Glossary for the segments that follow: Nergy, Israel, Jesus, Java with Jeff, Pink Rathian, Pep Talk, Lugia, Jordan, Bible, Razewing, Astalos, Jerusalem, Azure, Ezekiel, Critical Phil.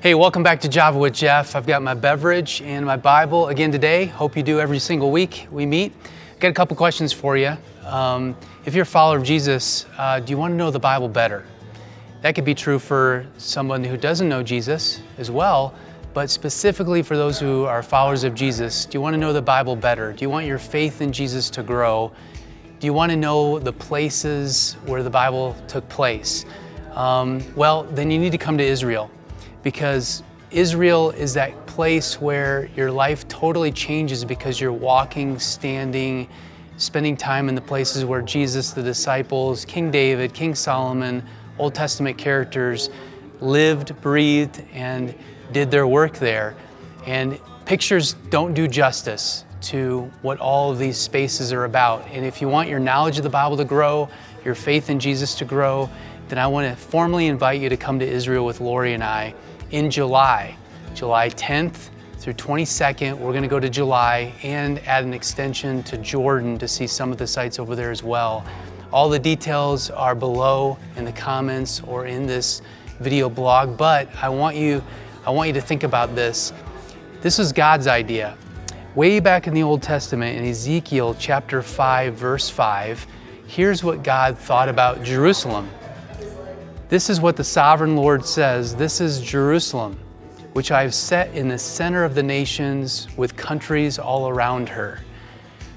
Hey, welcome back to Java with Jeff. I've got my beverage and my Bible again today. Hope you do every single week we meet. Got a couple questions for you. If you're a follower of Jesus, do you want to know the Bible better? That could be true for someone who doesn't know Jesus as well, but specifically for those who are followers of Jesus, do you want to know the Bible better? Do you want your faith in Jesus to grow? Do you want to know the places where the Bible took place? Well, then you need to come to Israel, because Israel is that place where your life totally changes because you're walking, standing, spending time in the places where Jesus, the disciples, King David, King Solomon, Old Testament characters lived, breathed, and did their work there. And pictures don't do justice to what all of these spaces are about. And if you want your knowledge of the Bible to grow, your faith in Jesus to grow, then I want to formally invite you to come to Israel with Lori and I in July. July 10th through 22nd, we're going to go to July and add an extension to Jordan to see some of the sites over there as well. All the details are below in the comments or in this video blog, but I want you to think about this. This is God's idea. Way back in the Old Testament, in Ezekiel chapter 5, verse 5, here's what God thought about Jerusalem. This is what the sovereign Lord says. This is Jerusalem, which I have set in the center of the nations with countries all around her.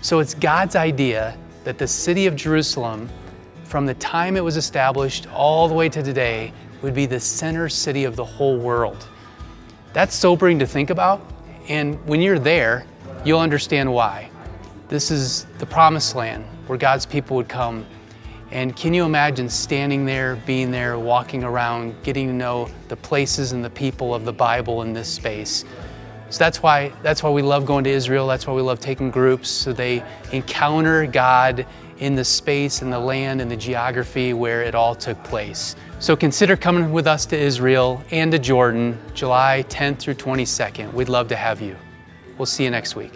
So it's God's idea that the city of Jerusalem, from the time it was established all the way to today, would be the center city of the whole world. That's sobering to think about, and when you're there, you'll understand why. This is the promised land where God's people would come. And can you imagine standing there, being there, walking around, getting to know the places and the people of the Bible in this space? So that's why we love going to Israel. That's why we love taking groups, so they encounter God in the space and the land and the geography where it all took place. So consider coming with us to Israel and to Jordan, July 10th through 22nd. We'd love to have you. We'll see you next week.